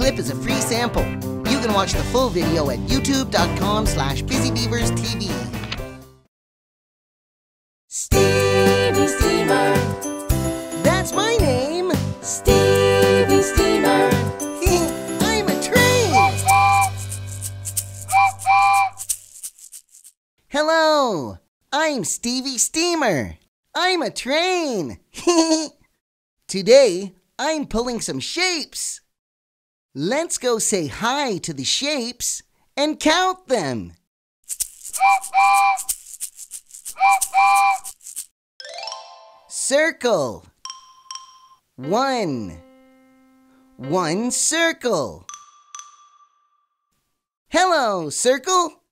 clip is a free sample. You can watch the full video at youtube.com/busybeaversTV. Stevie Steamer. That's my name. Stevie Steamer. I'm a train. Hello. I'm Stevie Steamer. I'm a train. Today, I'm pulling some shapes. Let's go say hi to the shapes and count them. Circle. One. One circle. Hello, circle.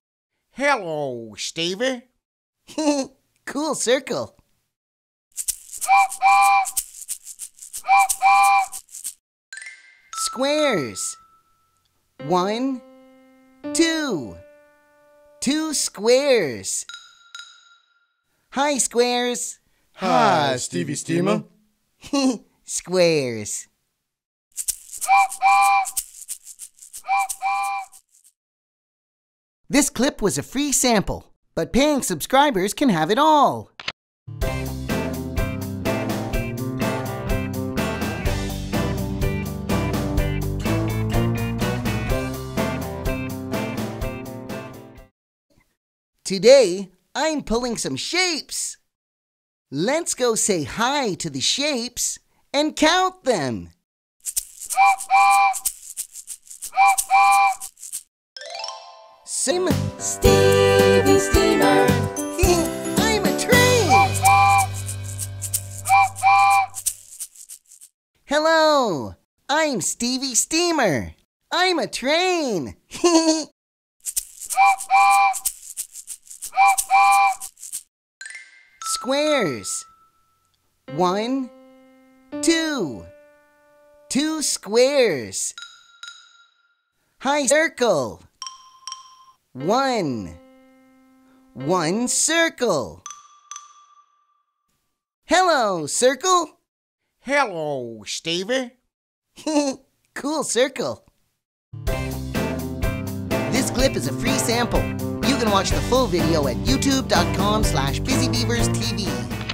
Hello, Stevie. Cool circle. Squares. 1, 2. 2 squares. Hi, squares. Hi, Stevie Steamer. Squares. This clip was a free sample, but paying subscribers can have it all. Today, I'm pulling some shapes. Let's go say hi to the shapes and count them. Stevie Steamer. I'm a train. Hello. I'm Stevie Steamer. I'm a train. Squares. 1, 2. 2 squares. Hi, circle. 1, 1 circle. Hello, circle. Hello, Stevie. Cool circle. This clip is a free sample. You can watch the full video at youtube.com/busybeaversTV.